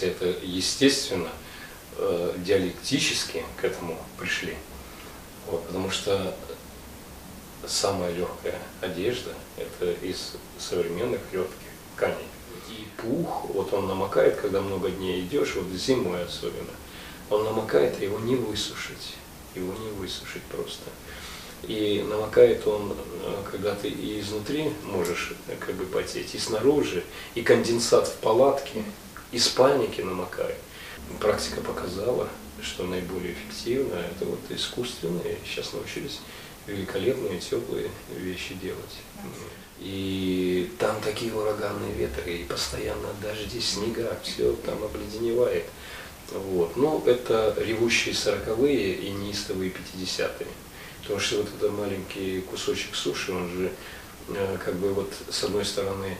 занимаемся, это естественно, диалектически к этому пришли. Вот, потому что самая легкая одежда – это из современных легких тканей. И пух, вот он намокает, когда много дней идешь, вот зимой особенно, он намокает, его не высушить. Его не высушить просто. И намокает он, когда ты и изнутри можешь как бы потеть, и снаружи, и конденсат в палатке, и спальники намокает. Практика показала, что наиболее эффективно это вот искусственные, сейчас научились великолепные теплые вещи делать. И там такие ураганные ветры, и постоянно дожди, снега, все там обледеневает. Вот. Ну, это ревущие 40-е и неистовые 50-е. Потому что вот этот маленький кусочек суши, он же как бы вот с одной стороны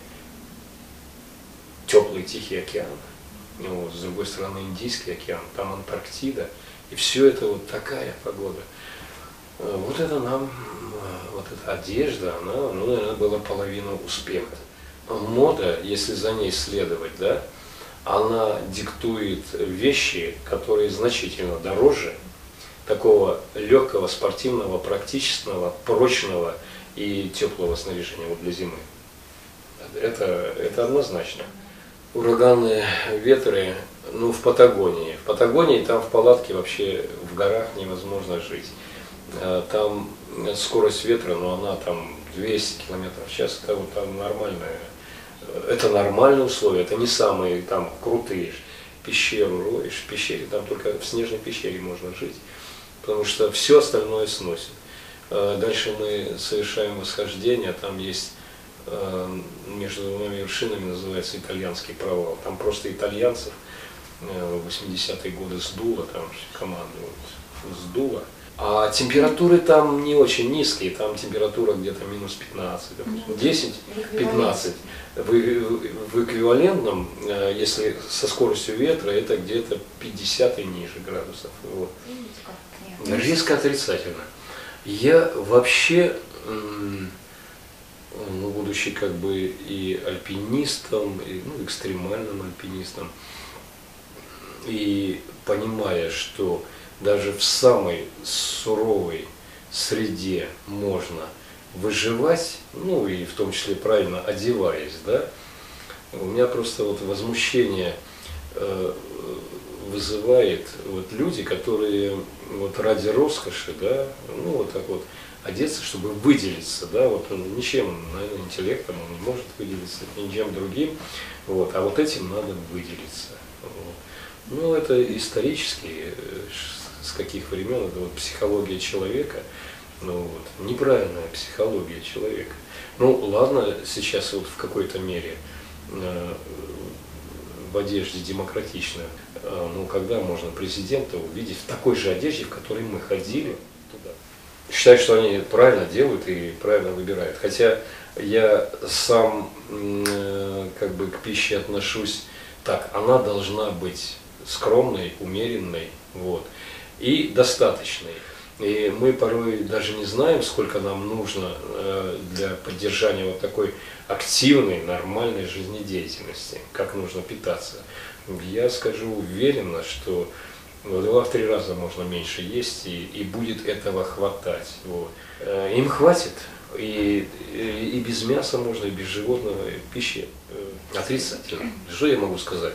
теплый Тихий океан, вот, с другой стороны Индийский океан, там Антарктида, и все это вот такая погода. Вот это нам, вот эта одежда, она, ну, наверное, была половина успеха. Мода, если за ней следовать, да, она диктует вещи, которые значительно дороже такого легкого, спортивного, практичного, прочного и теплого снаряжения вот для зимы. Это однозначно. Ураганные ветры, ну, в Патагонии. В Патагонии там в палатке вообще в горах невозможно жить. Там скорость ветра, но она там 200 км/ч, это вот там нормальная. Это нормальные условия, это не самые там крутые. Пещеру роешь, в пещере, там только в снежной пещере можно жить, потому что все остальное сносит. Дальше мы совершаем восхождение, там есть между двумя вершинами, называется итальянский провал. Там просто итальянцев в 80-е годы сдуло, там команду вот, сдуло. А температуры там не очень низкие, там температура где-то минус 15, 10-15. В эквивалентном, если со скоростью ветра, это где-то 50 и ниже градусов. Вот. Резко отрицательно. Я вообще, ну, будучи как бы и альпинистом, и, ну, экстремальным альпинистом, и понимая, что даже в самой суровой среде можно выживать, ну и в том числе правильно одеваясь, да. У меня просто вот возмущение вызывает вот люди, которые вот ради роскоши, да, ну вот так вот одеться, чтобы выделиться, да, вот он ничем, наверное, интеллектом он не может выделиться, ничем другим, вот, а вот этим надо выделиться. Вот. Ну это исторически, с каких времен, это вот психология человека, ну вот, неправильная психология человека. Ну ладно, сейчас вот в какой-то мере в одежде демократично, ну когда можно президента увидеть в такой же одежде, в которой мы ходили туда. Считаю, что они правильно делают и правильно выбирают. Хотя я сам как бы к пище отношусь так, она должна быть скромной, умеренной, вот. И достаточный. И мы порой даже не знаем, сколько нам нужно для поддержания вот такой активной, нормальной жизнедеятельности, как нужно питаться. Я скажу уверенно, что в 2-3 раза можно меньше есть, и будет этого хватать. Вот. Им хватит, и без мяса можно, и без животного пищи. Отрицательно. Что я могу сказать?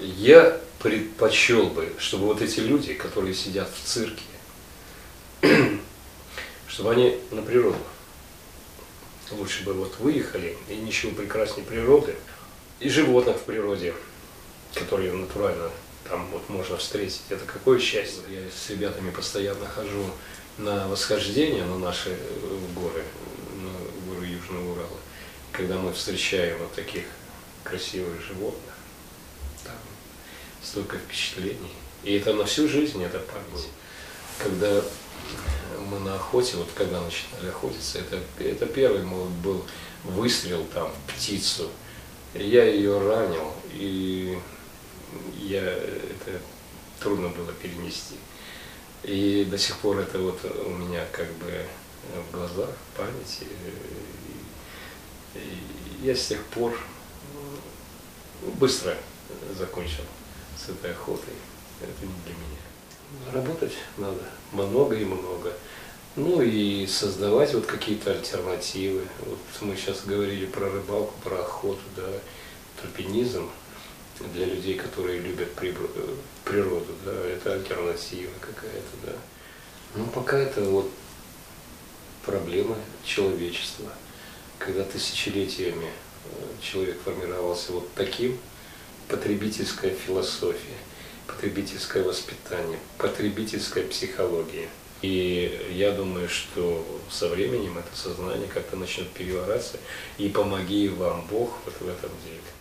Я предпочел бы, чтобы вот эти люди, которые сидят в цирке, чтобы они на природу лучше бы вот выехали, и ничего прекрасней природы, и животных в природе, которые натурально там вот можно встретить. Это какое счастье. Я с ребятами постоянно хожу на восхождение на наши горы, на горы Южного Урала, когда мы встречаем вот таких красивых животных. Там столько впечатлений. И это на всю жизнь, это память. Когда мы на охоте, вот когда начинали охотиться, это первый мой был выстрел там в птицу. Я ее ранил, и это трудно было перенести. И до сих пор это вот у меня как бы в глазах, в памяти. И я с тех пор быстро закончил с этой охотой. Это не для меня. Работать надо много и много. Ну и создавать вот какие-то альтернативы. Вот мы сейчас говорили про рыбалку, про охоту, да, тропинизм для людей, которые любят природу, да, это альтернатива какая-то, да. Ну пока это вот проблема человечества, когда тысячелетиями человек формировался вот таким, потребительская философия, потребительское воспитание, потребительская психология. И я думаю, что со временем это сознание как-то начнет переворачиваться, и помоги вам Бог вот в этом деле.